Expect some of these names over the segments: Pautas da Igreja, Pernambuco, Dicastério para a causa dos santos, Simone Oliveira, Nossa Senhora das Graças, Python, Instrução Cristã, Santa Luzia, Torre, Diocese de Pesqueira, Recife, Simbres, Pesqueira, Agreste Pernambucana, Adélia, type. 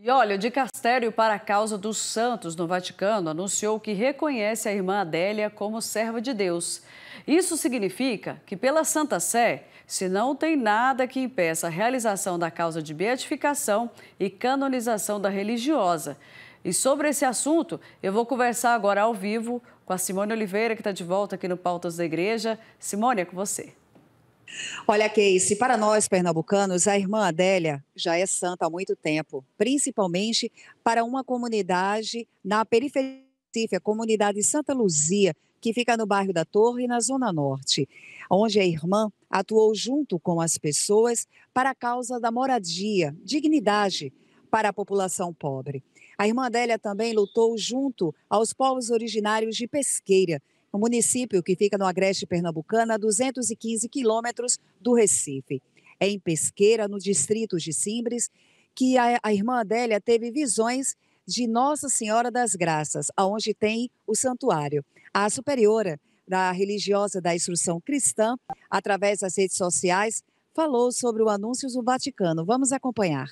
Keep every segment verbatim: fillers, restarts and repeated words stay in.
E olha, o Dicastério para a Causa dos Santos no Vaticano anunciou que reconhece a irmã Adélia como serva de Deus. Isso significa que pela Santa Sé, se não tem nada que impeça a realização da causa de beatificação e canonização da religiosa. E sobre esse assunto, eu vou conversar agora ao vivo com a Simone Oliveira, que está de volta aqui no Pautas da Igreja. Simone, é com você. Olha, Casey, para nós pernambucanos, a irmã Adélia já é santa há muito tempo, principalmente para uma comunidade na periferia, a comunidade Santa Luzia, que fica no bairro da Torre, na Zona Norte, onde a irmã atuou junto com as pessoas para a causa da moradia, dignidade para a população pobre. A irmã Adélia também lutou junto aos povos originários de Pesqueira, um município que fica no Agreste Pernambucana, a duzentos e quinze quilômetros do Recife. É em Pesqueira, no distrito de Simbres, que a, a irmã Adélia teve visões de Nossa Senhora das Graças, aonde tem o santuário. A superiora da religiosa da Instrução Cristã, através das redes sociais, falou sobre o anúncio do Vaticano. Vamos acompanhar.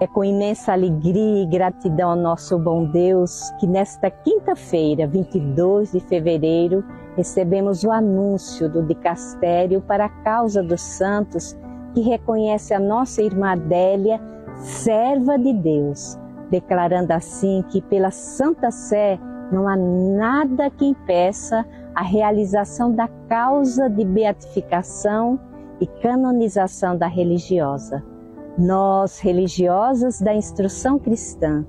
É com imensa alegria e gratidão ao nosso bom Deus que nesta quinta-feira, vinte e dois de fevereiro, recebemos o anúncio do Dicastério para a Causa dos Santos, que reconhece a nossa irmã Adélia, serva de Deus, declarando assim que pela Santa Sé não há nada que impeça a realização da causa de beatificação e canonização da religiosa. Nós, religiosas da Instrução Cristã,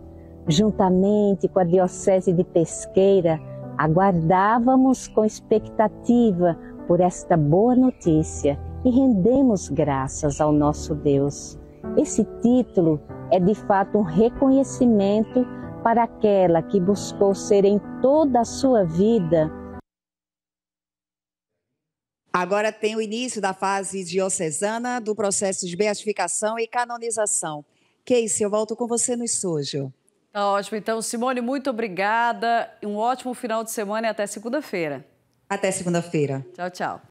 juntamente com a Diocese de Pesqueira, aguardávamos com expectativa por esta boa notícia e rendemos graças ao nosso Deus. Esse título é de fato um reconhecimento para aquela que buscou ser em toda a sua vida. Agora tem o início da fase diocesana do processo de beatificação e canonização. Casey, eu volto com você no estúdio. Tá ótimo. Então, Simone, muito obrigada. Um ótimo final de semana e até segunda-feira. Até segunda-feira. Tchau, tchau.